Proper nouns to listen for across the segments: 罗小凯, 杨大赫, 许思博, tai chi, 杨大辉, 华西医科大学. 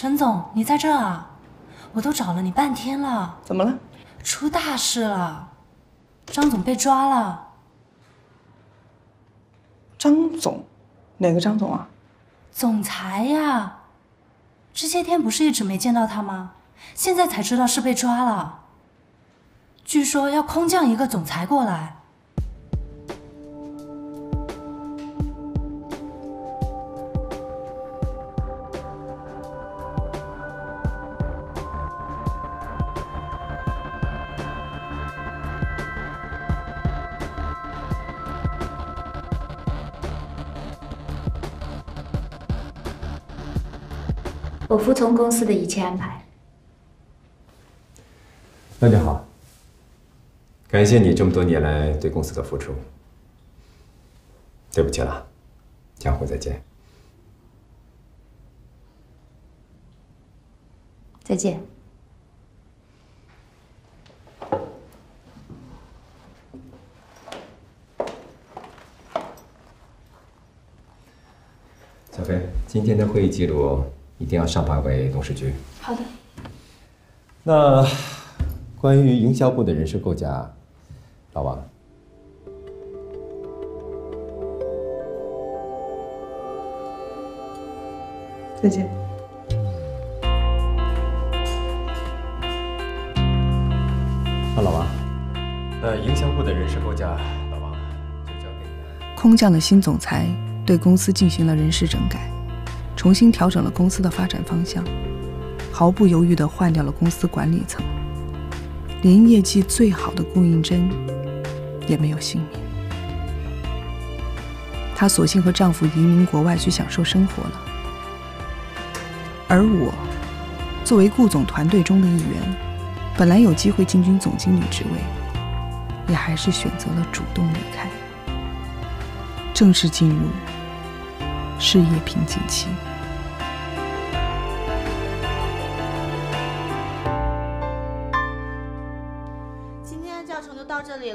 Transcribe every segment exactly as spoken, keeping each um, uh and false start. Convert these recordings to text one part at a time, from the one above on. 陈总，你在这儿啊？我都找了你半天了。怎么了？出大事了，张总被抓了。张总，哪个张总啊？总裁呀。这些天不是一直没见到他吗？现在才知道是被抓了。据说要空降一个总裁过来。 我服从公司的一切安排。那就好，感谢你这么多年来对公司的付出。对不起了，江湖再见。再见。小飞，今天的会议记录。 一定要上报给董事局。好的。那关于营销部的人事构架，老王。再见。那老王，那营销部的人事构架，老王就交给你。空降的新总裁对公司进行了人事整改。 重新调整了公司的发展方向，毫不犹豫地换掉了公司管理层，连业绩最好的顾应真也没有幸免。她索性和丈夫移民国外去享受生活了。而我，作为顾总团队中的一员，本来有机会进军总经理职位，也还是选择了主动离开，正式进入事业瓶颈期。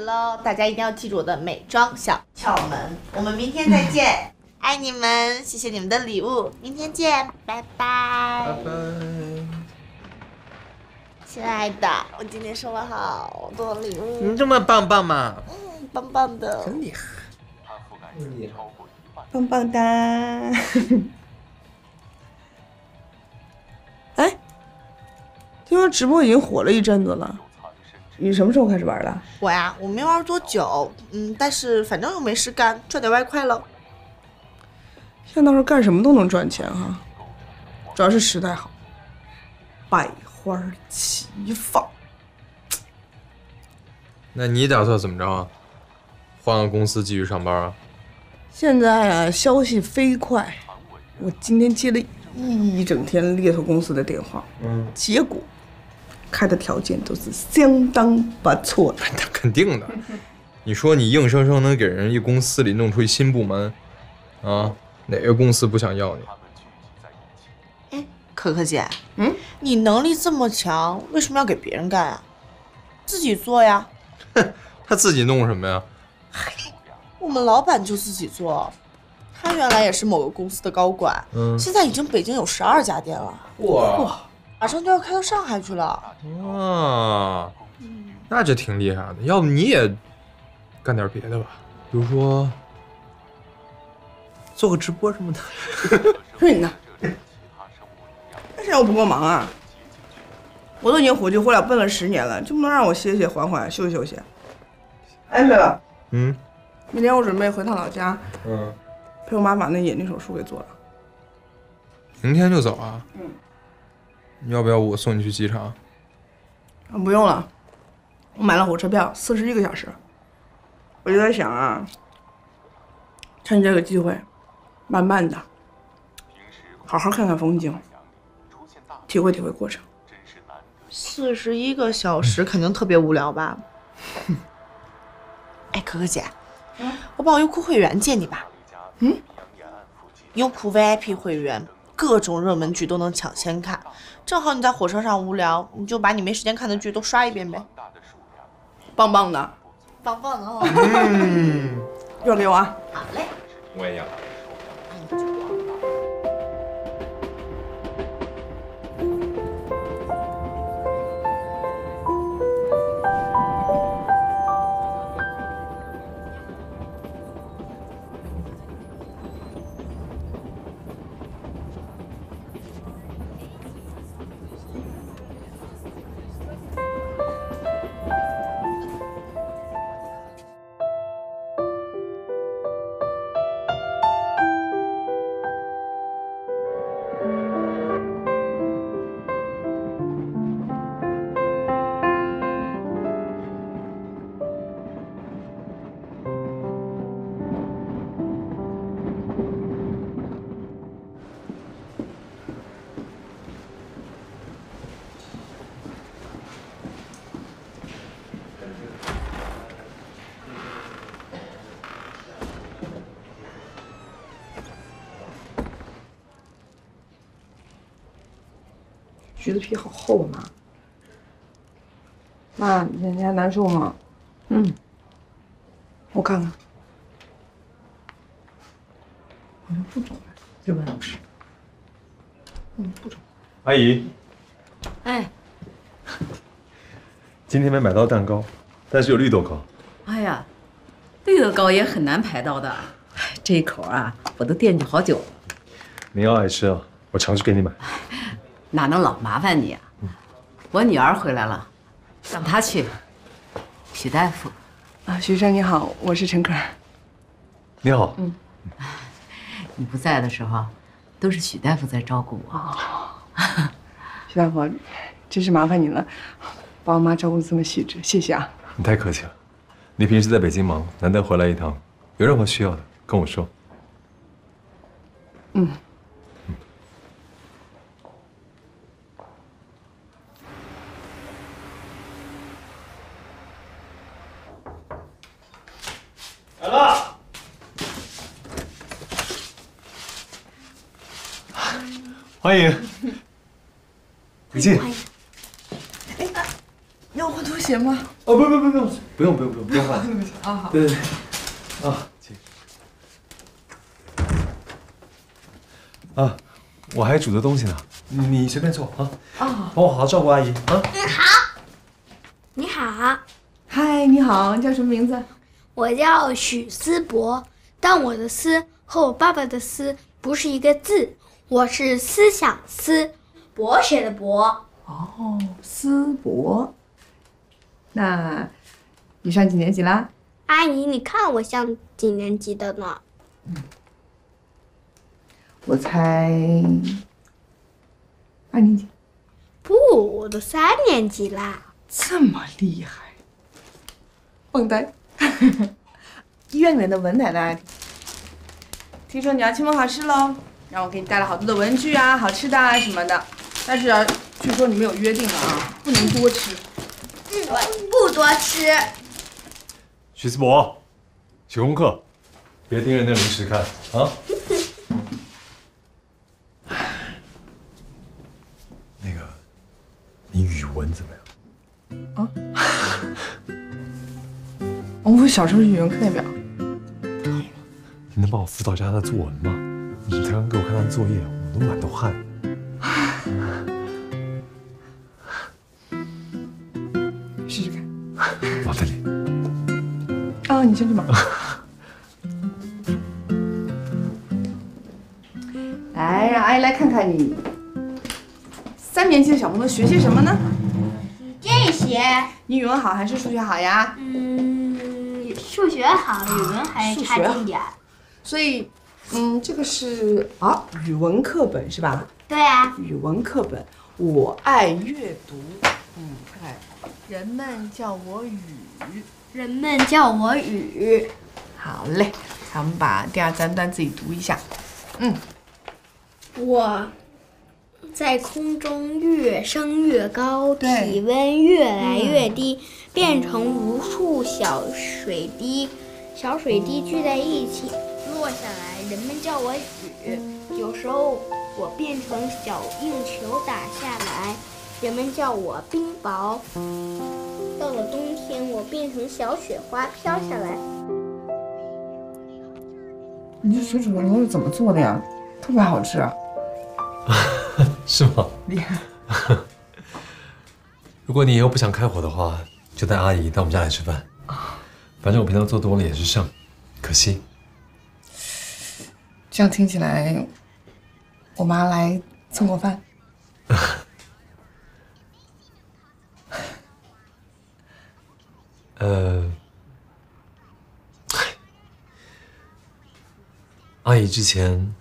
喽，大家一定要记住我的美妆小窍门。我们明天再见，爱你们，谢谢你们的礼物，明天见，拜拜。拜拜。亲爱的，我今天收了好多礼物。你这么棒棒吗？嗯，棒棒的。真厉害。嗯、棒棒哒。哎，听说直播已经火了一阵子了。 你什么时候开始玩的？我呀，我没玩多久，嗯，但是反正又没事干，赚点外快喽。现在倒是干什么都能赚钱哈、啊，主要是时代好，百花齐放。那你打算怎么着啊？换个公司继续上班啊？现在啊，消息飞快，我今天接了一整天猎头公司的电话，嗯，结果。 开的条件都是相当不错的，那肯定的。你说你硬生生能给人一公司里弄出一新部门，啊，哪个公司不想要你？哎，可可姐，嗯，你能力这么强，为什么要给别人干啊？自己做呀。哼，他自己弄什么呀？我们老板就自己做，他原来也是某个公司的高管，嗯，现在已经北京有十二家店了。哇。哇 马上就要开到上海去了，哇，那这挺厉害的。要不你也干点别的吧，比如说做个直播什么的。是你呢，那谁让我不帮忙啊？我都已经虎气火燎奔了十年了，就不能让我歇歇、缓缓、休息休息？哎，妹妹，嗯，明天我准备回趟老家，嗯，陪我妈把那眼睛手术给做了。明天就走啊？嗯。 你要不要我送你去机场？啊，不用了，我买了火车票，四十一个小时。我就在想啊，趁这个机会，慢慢的，好好看看风景，体会体会过程。四十一个小时肯定特别无聊吧？嗯、哎，可可姐，嗯、我把我优酷会员借你吧。嗯，优酷 V I P 会员。 各种热门剧都能抢先看，正好你在火车上无聊，你就把你没时间看的剧都刷一遍呗。棒棒的，棒棒的哦！嗯，一会儿给我啊。好嘞，我也要。橘子皮好厚啊，妈。妈，你还难受吗？嗯，我看看。好像不肿，日本老师。嗯，不肿。阿姨。哎。今天没买到蛋糕，但是有绿豆糕。哎呀，绿豆糕也很难排到的。这一口啊，我都惦记好久了。您要爱吃啊，我常去给你买。 哪能老麻烦你啊！我女儿回来了，让她去。许大夫，啊，许医生你好，我是陈可。你好。嗯。你不在的时候，都是许大夫在照顾我。哦、许大夫，真是麻烦你了，把我妈照顾得这么细致，谢谢啊。你太客气了，你平时在北京忙，难得回来一趟，有任何需要的跟我说。嗯。 来了，欢迎，你进。哎，要换拖鞋吗？哦，不不不不用，不用不用不用不用换。啊好。对对对，啊，请。啊，我还煮的东西呢，你你随便坐啊。啊，帮我好好照顾阿姨啊。嗯，好。你好。嗨，你好，你叫什么名字？ 我叫许思博，但我的思和我爸爸的思不是一个字，我是思想思，博学的博。哦，思博。那你上几年级啦？阿姨，你看我像几年级的呢？嗯，我猜二年级。不，我都三年级啦。这么厉害，蹦呆。 医院里面的文奶奶，听说你要期末考试喽，让我给你带了好多的文具啊、好吃的啊什么的。但是据说你们有约定了啊，不能多吃。嗯，不多吃。许思博，写功课，别盯着那零食看啊。那个，你语文怎么样？啊？ 我小时候语文课代表。你能帮我辅导一下他的作文吗？你刚刚给我看他的作业，我都满头汗。试试看。麻烦你。啊，你先去忙。来，让阿姨来看看你。三年级的小朋友学些什么呢？这些。你语文好还是数学好呀？嗯。 数学好，语文还差一点。所以，嗯，这个是啊，语文课本是吧？对啊，语文课本，我爱阅读。嗯，看看，人们叫我雨，人们叫我雨。好嘞，咱们把第二三段自己读一下。嗯，我在空中越升越高，体温越来越低。嗯 变成无数小水滴，小水滴聚在一起落下来。人们叫我雨，有时候我变成小硬球打下来，人们叫我冰雹。到了冬天，我变成小雪花飘下来。你这水煮牛肉是怎么做的呀？特别好吃。是吗？厉害。如果你以后不想开火的话。 就带阿姨到我们家来吃饭，反正我平常做多了也是剩，可惜。这样听起来，我妈来蹭过饭。呃，阿姨之前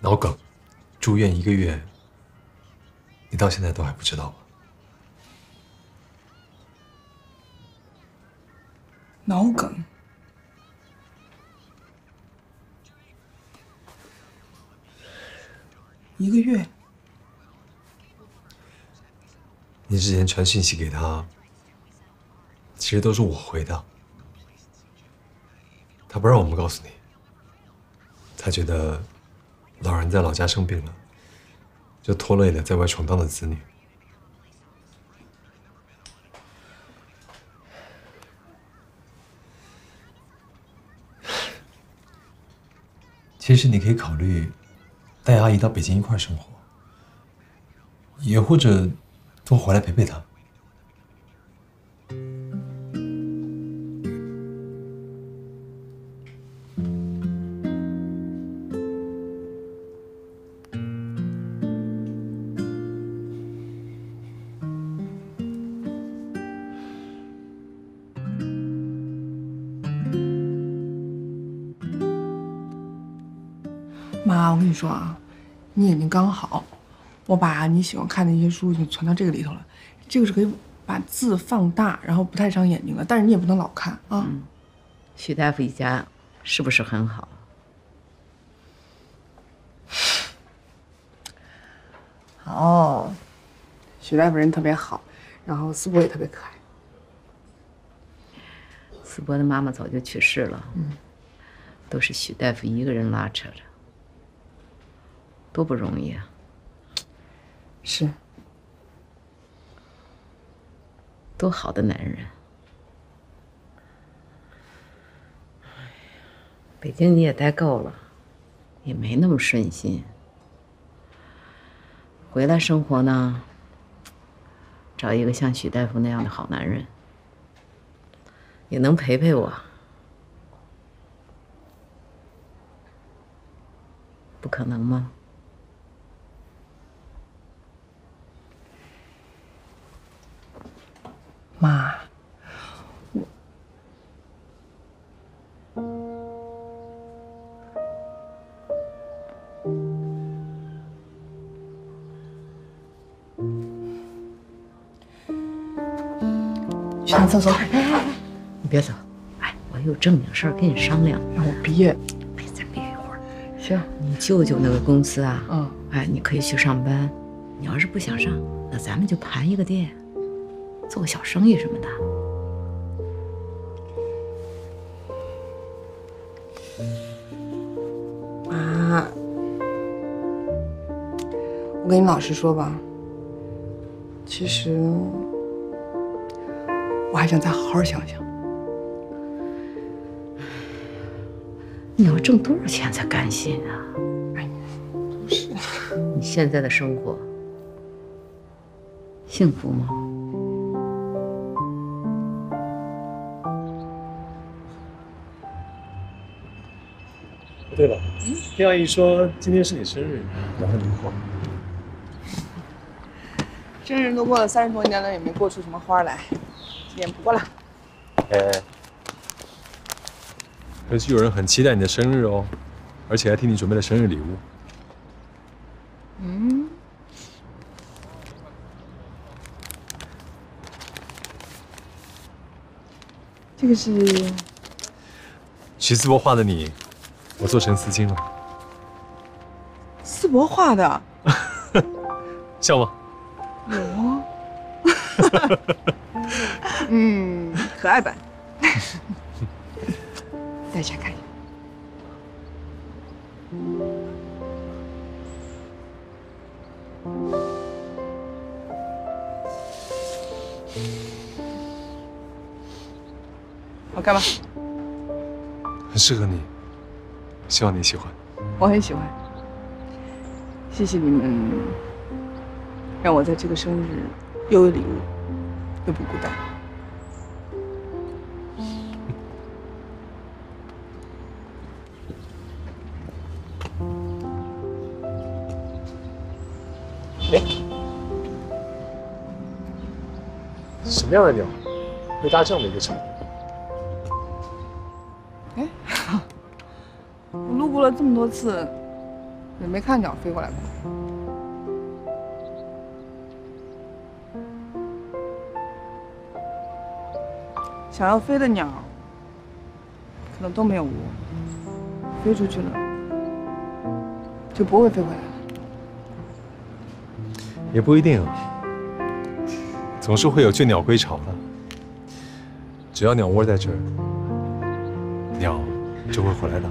脑梗住院一个月，你到现在都还不知道吗？ 脑梗，一个月。你之前传讯息给他，其实都是我回的。他不让我们告诉你，他觉得老人在老家生病了，就拖累了在外闯荡的子女。其实你可以考虑带阿姨到北京一块生活，也或者多回来陪陪她。 妈，我跟你说啊，你眼睛刚好，我把你喜欢看的一些书已经存到这个里头了。这个是可以把字放大，然后不太伤眼睛的，但是你也不能老看啊。嗯、许大夫一家是不是很好？好，许大夫人特别好，然后思博也特别可爱。思博的妈妈早就去世了，嗯，都是许大夫一个人拉扯着。 多不容易啊！是，多好的男人！北京你也待够了，也没那么顺心。回来生活呢，找一个像许大夫那样的好男人，也能陪陪我。不可能吗？ 妈，我去趟厕所。哎哎哎，你别走，哎，我有正经事儿跟你商量。让我憋，别再憋一会儿。行，你舅舅那个公司啊，嗯，哎，你可以去上班。你要是不想上，那咱们就盘一个店。 做个小生意什么的，妈，我跟你老实说吧，其实我还想再好好想想。你要挣多少钱才甘心啊？哎，不是，你现在的生活幸福吗？ 对了，听阿姨说今天是你生日，麻烦您过。生日都过了三十多年了，也没过出什么花来，今年不过了。哎，可是有人很期待你的生日哦，而且还替你准备了生日礼物。嗯。这个是徐思博画的你。 我做成丝巾了，思博画的，笑吗？有啊，嗯，可爱版，带下看。好看吗？很适合你。 希望你喜欢，我很喜欢。谢谢你们，让我在这个生日又有礼物，又不孤单。哎，什么样的鸟会搭这样的一个场？哎。 我路过了这么多次，也没看鸟飞过来过。想要飞的鸟，可能都没有我。飞出去了，就不会飞回来了。也不一定啊，总是会有倦鸟归巢的。只要鸟窝在这儿，鸟就会回来的。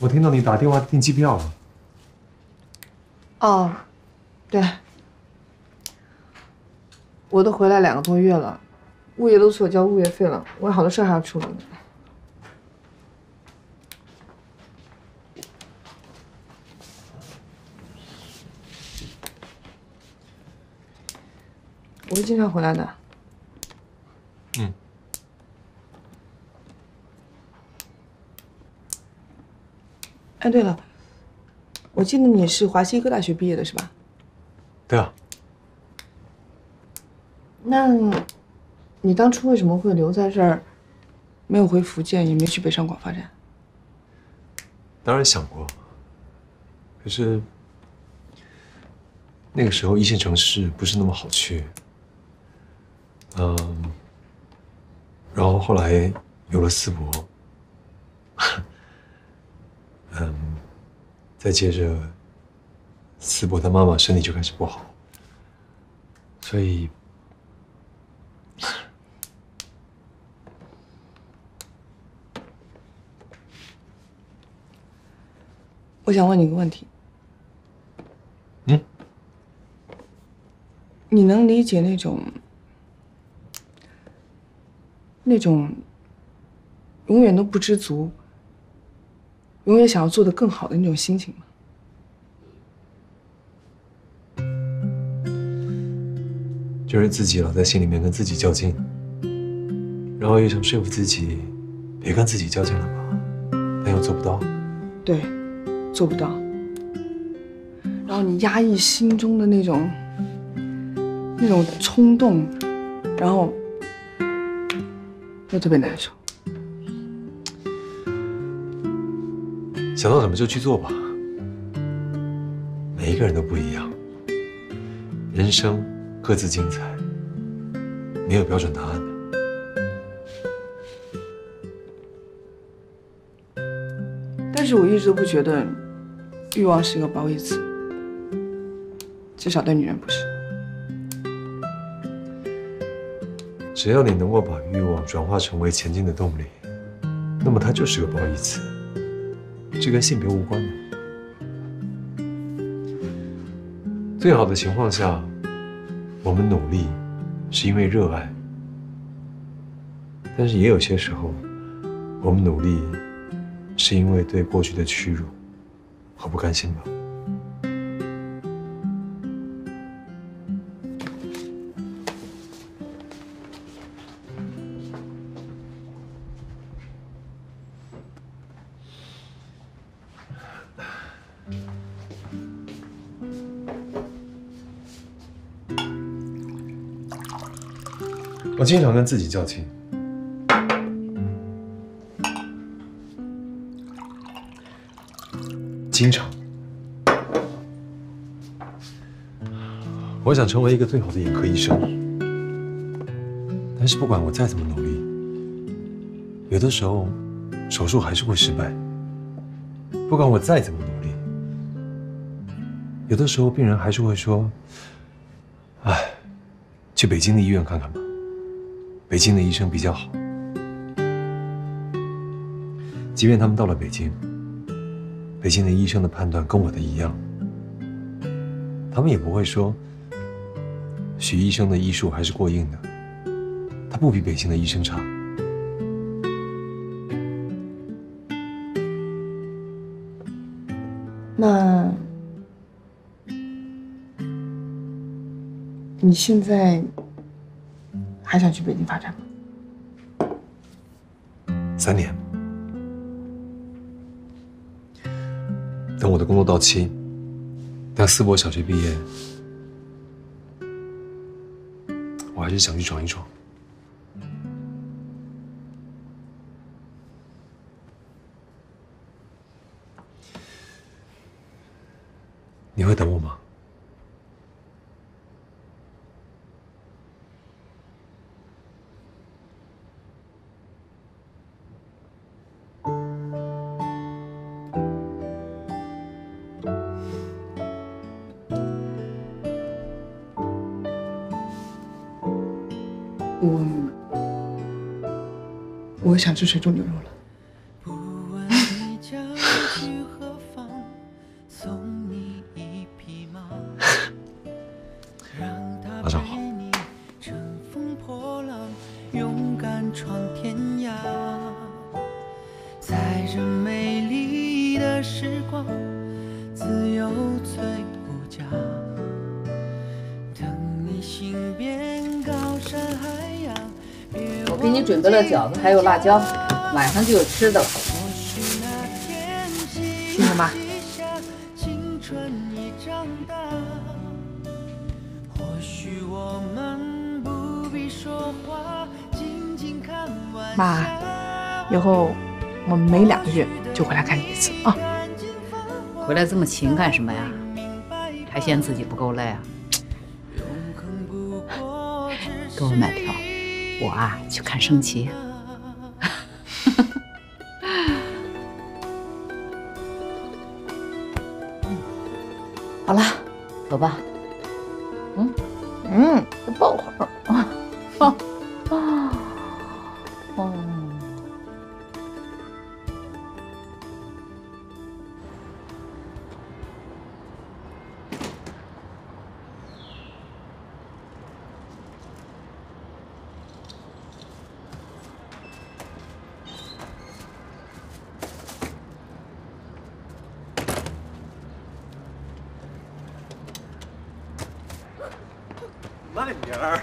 我听到你打电话订机票了。哦，对，我都回来两个多月了，物业都催我交物业费了，我有好多事还要处理呢。 我是经常回来的。嗯。哎，对了，我记得你是华西医科大学毕业的是吧？对啊。那，你当初为什么会留在这儿，没有回福建，也没去北上广发展？当然想过，可是那个时候一线城市不是那么好去。 嗯，然后后来有了思博，嗯，再接着思博他妈妈身体就开始不好，所以我想问你一个问题。嗯，你能理解那种？ 那种永远都不知足，永远想要做得更好的那种心情吗？就是自己老在心里面跟自己较劲，然后又想说服自己别跟自己较劲了吧，但又做不到。对，做不到。然后你压抑心中的那种那种冲动，然后。 又特别难受，想到什么就去做吧。每一个人都不一样，人生各自精彩，没有标准答案的。但是我一直都不觉得欲望是一个褒义词，至少对女人不是。 只要你能够把欲望转化成为前进的动力，那么它就是个褒义词，这跟性别无关的。最好的情况下，我们努力是因为热爱，但是也有些时候，我们努力是因为对过去的屈辱和不甘心吧。 我经常跟自己较劲，经常。我想成为一个最好的眼科医生，但是不管我再怎么努力，有的时候手术还是会失败。不管我再怎么努力，有的时候病人还是会说：“哎，去北京的医院看看吧。” 北京的医生比较好，即便他们到了北京，北京的医生的判断跟我的一样，他们也不会说许医生的医术还是过硬的，他不比北京的医生差。那你现在？ 还想去北京发展吗？三年，等我的工作到期，等思博小学毕业，我还是想去闯一闯。你会等我吗？ 我想吃水煮牛肉了。话，自由最无价。等你心变高山海洋。我给你准备了饺子，还有辣椒，晚上就有吃的了。听着妈。 妈，以后我们每两个月就回来看你一次啊！回来这么勤干什么呀？还嫌自己不够累啊？给我买票，我啊去看升旗。好了，走吧。嗯嗯，再抱会儿。 慢点儿，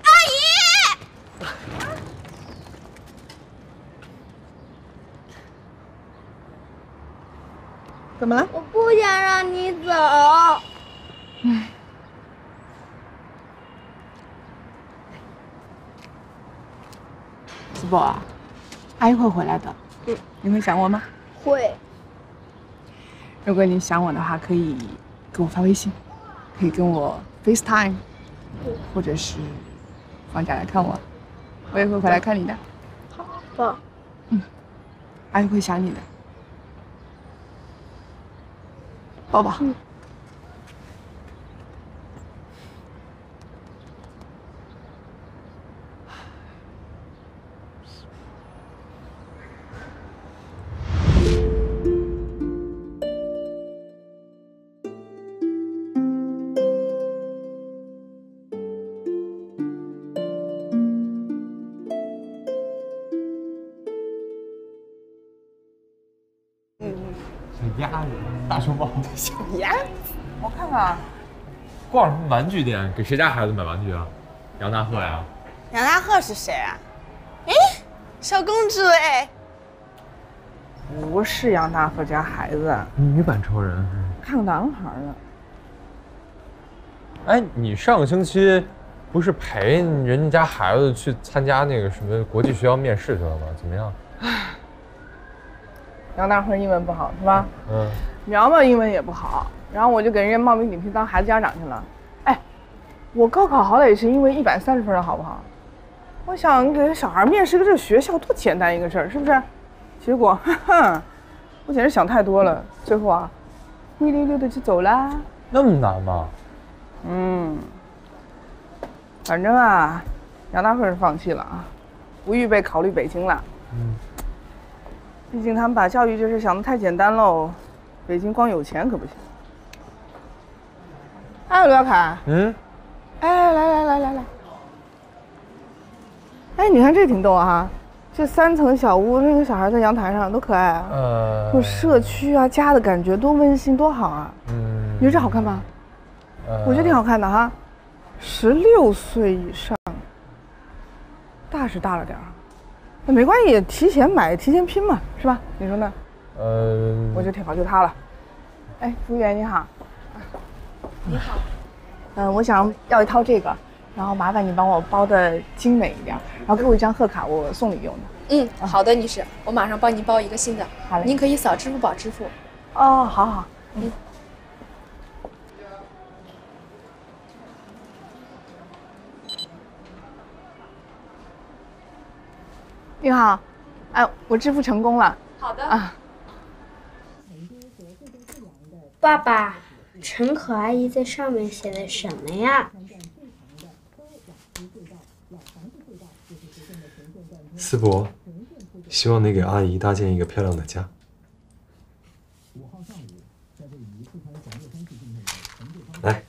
阿姨。怎么了？我不想让你走。嗯。子博，阿姨会回来的。嗯。你会想我吗？会。如果你想我的话，可以给我发微信，可以跟我 FaceTime， 或者是放假来看我，我也会回来看你的。好，爸。嗯，阿姨会想你的，抱抱。嗯。鸭子，大熊猫，小鸭子，我看看。逛什么玩具店？给谁家孩子买玩具啊？杨大赫呀。杨大赫是谁啊？哎，小公主哎。不是杨大赫家孩子，女版超人。看个男孩呢。哎，你上个星期不是陪人家孩子去参加那个什么国际学校面试去了吗？怎么样？ 杨大辉英文不好是吧？嗯，苗苗英文也不好，然后我就给人家冒名顶替当孩子家长去了。哎，我高考好歹也是因为一百三十分的好不好？我想给小孩面试个这个学校多简单一个事儿，是不是？结果，哈哈，我简直想太多了，最后啊，灰溜溜的就走啦。那么难吗？嗯，反正啊，杨大辉是放弃了啊，不预备考虑北京了。嗯。 毕竟他们把教育这事想得太简单喽，北京光有钱可不行。哎，罗小凯，嗯，哎，来来来来来，哎，你看这挺逗啊，这三层小屋，那个小孩在阳台上多可爱啊，呃，有社区啊，家的感觉多温馨多好啊。嗯，你觉得这好看吗？呃，我觉得挺好看的哈，十六岁以上，大是大了点儿。 那没关系，提前买，提前拼嘛，是吧？你说呢？呃，我觉得挺好，就它了。哎，服务员你好，你好，嗯、呃，我想要一套这个，然后麻烦你帮我包的精美一点，然后给我一张贺卡，我送礼用的。嗯，啊、好的，女士，我马上帮您包一个新的。好嘞，您可以扫支付宝支付。哦，好好，嗯。 你好，哎、啊，我支付成功了。好的啊。爸爸，陈可阿姨在上面写的什么呀？思博，希望能给阿姨搭建一个漂亮的家。来，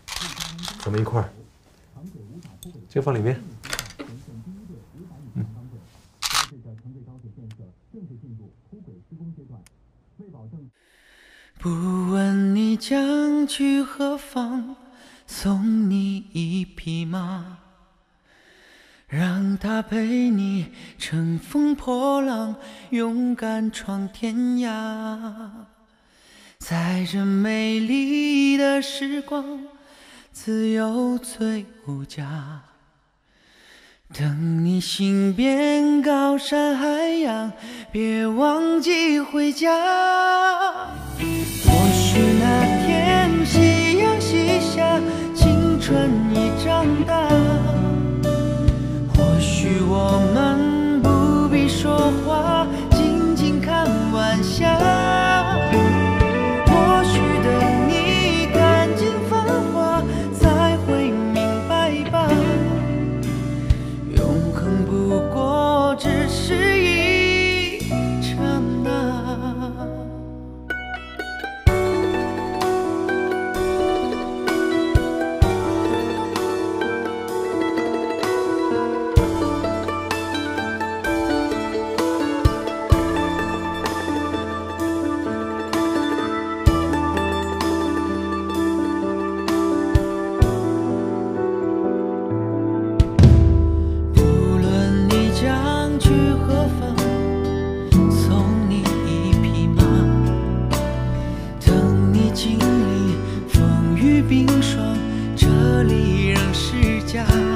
咱们一块儿，这个放里面。不问你将去何方，送你一匹马，让它陪你乘风破浪，勇敢闯天涯。在这美丽的时光，自由最无价。等你行遍高山海洋，别忘记回家。或许那天夕阳西下，青春已长大。或许我们不必说话，静静看晚霞。 经历风雨冰霜，这里仍是家。